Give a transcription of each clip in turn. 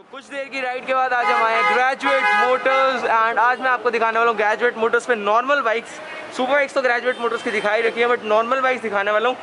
तो कुछ देर की राइड के बाद आज हम आए ग्रेजुएट मोटर्स एंड आज मैं आपको दिखाने वाला हूँ ग्रेजुएट मोटर्स पे नॉर्मल बाइक्स। सुपर बाइक्स तो ग्रेजुएट मोटर्स की दिखाई रखी है बट नॉर्मल बाइक्स दिखाने वाला हूँ।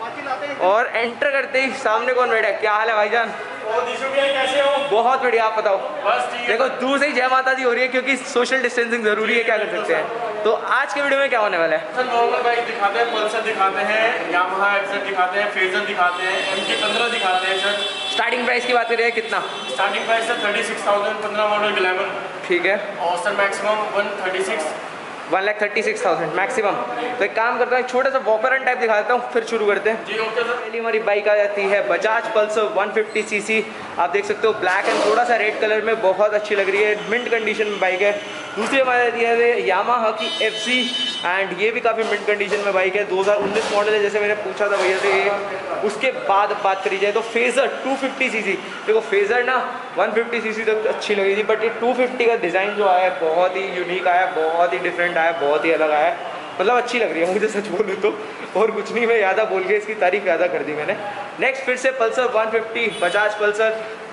और एंटर करते ही सामने कौन बैठा है? क्या हाल है भाईजान? कैसे हो? बहुत बढ़िया, आप बताओ। बस ठीक। देखो दूर से ही जय माता दी हो रही है क्योंकि सोशल डिस्टेंसिंग जरूरी है, क्या कर सकते हैं। तो आज के वीडियो में क्या होने वाला है? सर नॉर्मल बाइक दिखाते हैं, पल्सर दिखाते हैं, यामाहा एवेंजर दिखाते हैं, फेजर दिखाते हैं, MT 15 दिखाते हैं। सर स्टार्टिंग प्राइस की बात करें कितना? Starting price sir 36,000 15 model glamour. ठीक है। और सर मैक्सिमम 1,36,000 मैक्सिमम। तो एक काम करता हूँ, एक छोटा सा वॉकरन टाइप दिखा देता हूँ फिर शुरू करते हैं। जी ओके सर। पहली हमारी बाइक आ जाती है बजाज पल्स 150cc। आप देख सकते हो ब्लैक एंड थोड़ा सा रेड कलर में, बहुत अच्छी लग रही है, मिंट कंडीशन में बाइक है। दूसरी हमारी आती है यामाहा की FC एंड ये भी काफ़ी मिंट कंडीशन में बाइक है, 2019 मॉडल है जैसे मैंने पूछा था भैया से। उसके बाद बात करी जाए तो फेजर 250cc। देखो फेजर ना 150cc तक अच्छी लगी थी बट ये 250 का डिज़ाइन जो आया है बहुत ही यूनिक आया, बहुत ही डिफरेंट आया, बहुत ही अलग आया, मतलब अच्छी लग रही है मुझे सच बोलूँ तो। और कुछ नहीं, मैं ज़्यादा बोल के इसकी तारीफ ज़्यादा कर दी मैंने। नेक्स्ट फिर से पल्सर 150 बजाज पल्सर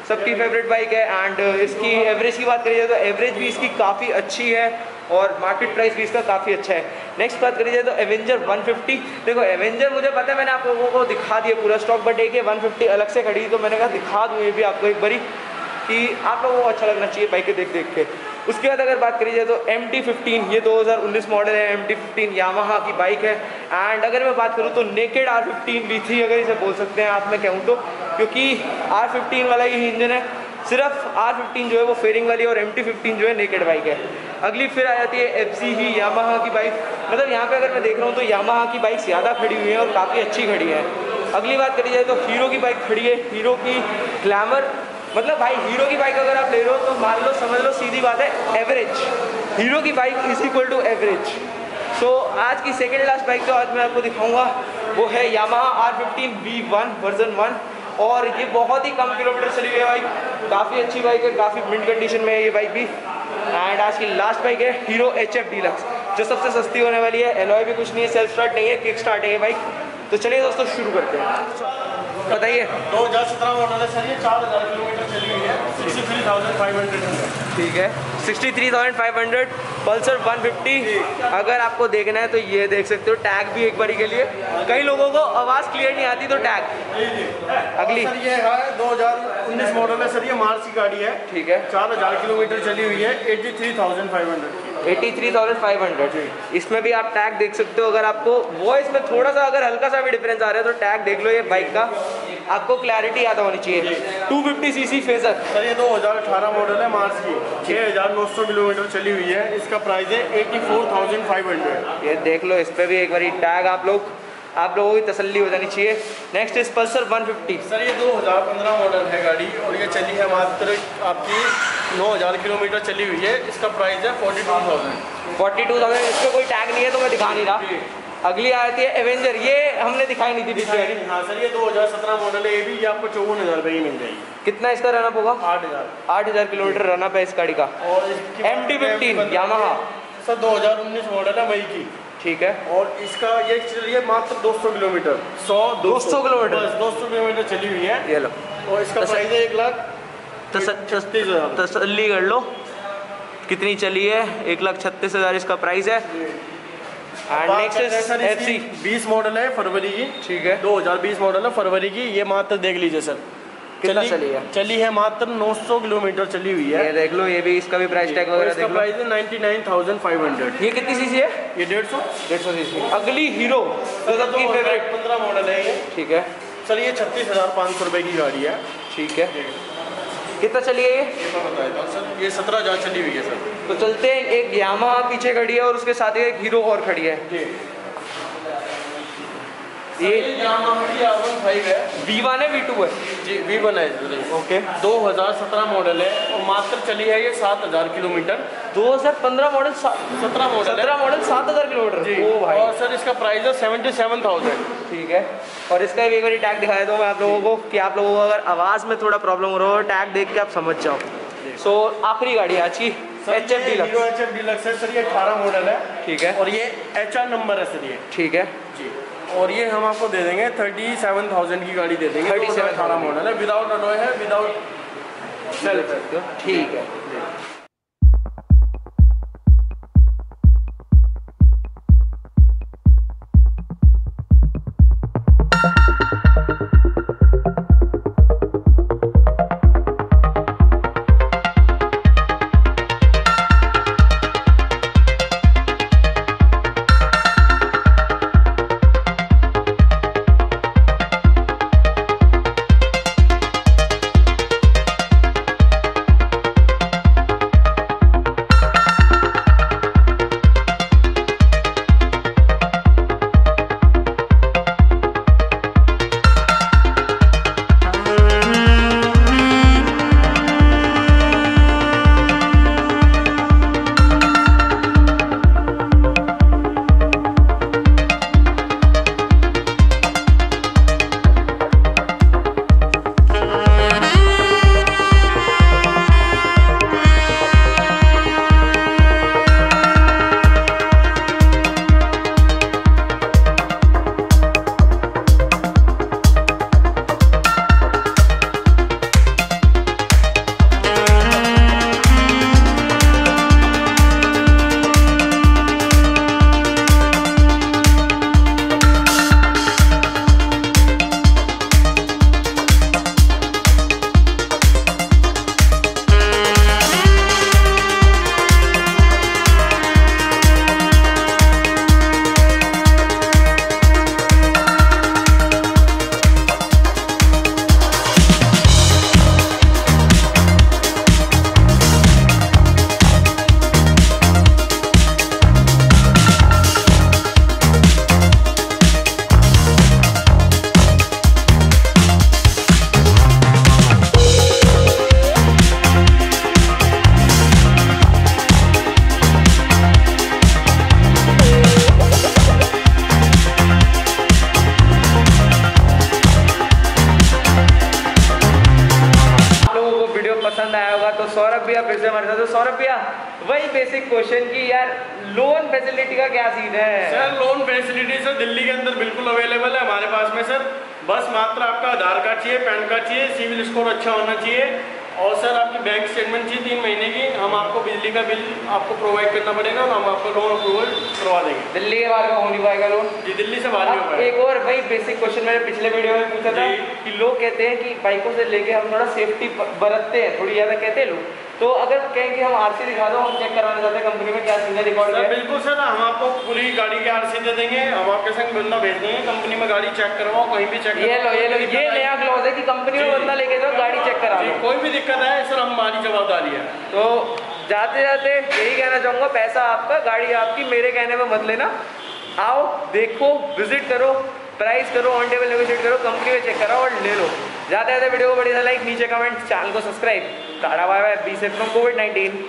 सबकी फेवरेट बाइक है एंड इसकी एवरेज की बात करी जाए तो एवरेज भी इसकी काफ़ी अच्छी है और मार्केट प्राइस भी इसका काफ़ी अच्छा है। नेक्स्ट बात करी जाए तो एवेंजर 150। देखो एवेंजर मुझे पता है, मैंने आप लोगों को दिखा दिया पूरा स्टॉक बट एक 150 अलग से खड़ी तो मैंने कहा दिखा दूँ ये भी आपको एक बारी कि आप लोगों को अच्छा लगना चाहिए बाइक के देख देख के। उसके बाद अगर बात करी जाए तो MT 15, ये 2019 मॉडल है। MT 15 यामाहा की बाइक है एंड अगर मैं बात करूँ तो नेकेड R15 V3 अगर इसे बोल सकते हैं आप, मैं कहूँ तो, क्योंकि R15 वाला ये इंजन है। सिर्फ R15 जो है वो फेयरिंग वाली और MT 15 जो है नेकेड बाइक है। अगली फिर आ जाती है FC ही यामाहा की बाइक। मतलब यहाँ पे अगर मैं देख रहा हूँ तो यामाहा की बाइक ज़्यादा खड़ी हुई है और काफ़ी अच्छी खड़ी है। अगली बात करी जाए तो हीरो की बाइक खड़ी है, हीरो की ग्लैमर। मतलब भाई हीरो की बाइक अगर आप ले रहे हो तो मान लो, समझ लो, सीधी बात है एवरेज। हीरो की bike is equal to average. So आज की सेकेंड लास्ट बाइक जो आज मैं आपको दिखाऊंगा वो है यामाहा R15 V1 वर्जन 1 और ये बहुत ही कम किलोमीटर चली हुई है बाइक, काफ़ी अच्छी बाइक है, काफ़ी मिंट कंडीशन में है ये बाइक भी। एंड आज की लास्ट बाइक है हीरो HF Deluxe जो सबसे सस्ती होने वाली है। एलॉय भी कुछ नहीं है, सेल्फ स्टार्ट नहीं है, किक स्टार्ट है ये बाइक। तो चलिए दोस्तों शुरू करते हैं। बताइए 2017 मॉडल है सर, ये 4,000 किलोमीटर चली हुई है, 63,500। ठीक है, 63,500 पल्सर 150। अगर आपको देखना है तो ये देख सकते हो, टैग भी एक बारी के लिए, कई लोगों को आवाज़ क्लियर नहीं आती तो टैग। अगली सर ये है 2019 मॉडल है सर, ये मार्च की गाड़ी है। ठीक है, 4,000 किलोमीटर चली हुई है, 83,500 83,500। इसमें भी आप टैग देख सकते हो। अगर आपको वॉइस में थोड़ा सा अगर हल्का सा भी डिफरेंस आ रहा है तो टैग देख लो, ये बाइक का आपको क्लैरिटी याद होनी चाहिए। 250cc फेजर सर, ये 2018 मॉडल है, मार्च की, 6,900 किलोमीटर चली हुई है। इसका प्राइस है 84,500। ये देख लो, इस पर भी एक बार टैग आप लोगों की तसल्ली हो जानी चाहिए। नेक्स्ट इस पल्सर 150 सर, ये 2015 मॉडल है गाड़ी और ये चली है मात्र आपकी 9,000 किलोमीटर चली हुई है। इसका प्राइस है 42,000 42,000। इस पर कोई टैग नहीं है तो मैं दिखा नहीं रहा। अगली आती है एवेंजर, ये हमने दिखाई नहीं थी पिछले। हाँ सर, ये 2017 मॉडल है, ये भी आपको 54,000 में मिल जाएगी। कितना इसका रनअप होगा? 8,000 किलोमीटर रनअप है इस गाड़ी का। और MT 15 यामाहा सर 2019 मॉडल है, मई की। ठीक है, और इसका ये चल रही है मात्र 200 किलोमीटर, 100 200 किलोमीटर 200 किलोमीटर चली हुई है। ये लो, और इसका प्राइस है 1,36,000। तसल्ली कर लो कितनी चली है, 1,36,000 इसका प्राइस है। एंड नेक्स्ट FC 20 मॉडल है, फरवरी की। ठीक है, 2020 मॉडल है, फरवरी की। ये मात्र देख लीजिए सर कितना चली है मात्र 900 किलोमीटर चली हुई है। ये देख लो, ये भी इसका भी प्राइस टैग वगैरह देख लो, प्राइस है 99,500। ये कितनी सीसी है? ये 150 सीसी। अगली हीरो 2015 मॉडल है ये। ठीक है सर, ये 36,500 की गाड़ी है। ठीक है, कितना चली है ये? सर ये 17,000 चली हुई है सर। तो चलते हैं, एक यामाहा पीछे खड़ी है और उसके साथ एक हीरो और खड़ी है। ये V1 है, V2 है जी, V1 है। ओके, 2017 मॉडल है और मात्र चली है ये 7,000 किलोमीटर। 2017 model 7,000 kilometre. ओ भाई, और सर इसका प्राइस है 77,000। ठीक है, और इसका भी एक बार टैग दिखाया तो मैं आप लोगों को कि आप लोगों को अगर आवाज़ में थोड़ा प्रॉब्लम हो रहा हो टैग देख के आप समझ जाओ। सो आखिरी गाड़ी आज की HF Deluxe है सर, ये 18 मॉडल है। ठीक है, और ये HR नंबर है सर ये। ठीक है जी, और ये हम आपको दे देंगे 37,000 की गाड़ी दे देंगे। 37,000 मॉडल है, विदाउट अलॉय है, विदाउट चल सकते हो, ठीक है। वही बेसिक क्वेश्चन की यार लोन फैसिलिटी का क्या सीन है? Sir loan facility sir Delhi के अंदर बिल्कुल अवेलेबल है हमारे पास में सर। बस मात्र आपका आधार कार्ड चाहिए, पैन कार्ड चाहिए, सिविल स्कोर अच्छा होना चाहिए और सर आपकी बैंक स्टेटमेंट चाहिए 3 महीने की। हम आपको बिजली का बिल आपको प्रोवाइड करना पड़ेगा और हम आपको लोन अप्रूवल करवा देंगे। दिल्ली के बाहर का हो नहीं पाएगा लोन जी, दिल्ली से बाहर नहीं पाएगा। एक और वही बेसिक क्वेश्चन मैंने पिछले वीडियो में पूछा था कि लोग कहते हैं कि बाइकों से लेके हम थोड़ा सेफ्टी बरतते हैं, थोड़ी ज़्यादा कहते हैं लोग। तो अगर कहेंगे हम आरसी दिखा दो, हम चेक करवाना चाहते हैं कंपनी में क्या सीन है रिकॉर्ड है। बिल्कुल सर, हम आपको पूरी गाड़ी के आरसी दे देंगे, हम आपके संग बंदा भेज देंगे कंपनी में, गाड़ी चेक करवाओ कहीं भी चेक। ये नया क्लॉज है कि कंपनी में बंदा लेके जाओ, गाड़ी चेक करा लो, कोई भी दिक्कत है सर हमारी जवाबदारी है। तो जाते जाते यही कहना चाहूँगा, पैसा आपका, गाड़ी आपकी, मेरे कहने में मत लेना। आओ, देखो, विजिट करो, प्राइस करो, ऑन टेबल नेगोशिएट करो, कंपनी में चेक कराओ और ले लो। ज़्यादा वीडियो को बढ़िया लाइक, नीचे कमेंट, चैनल को subscribe. Tata bye bye, be safe from covid.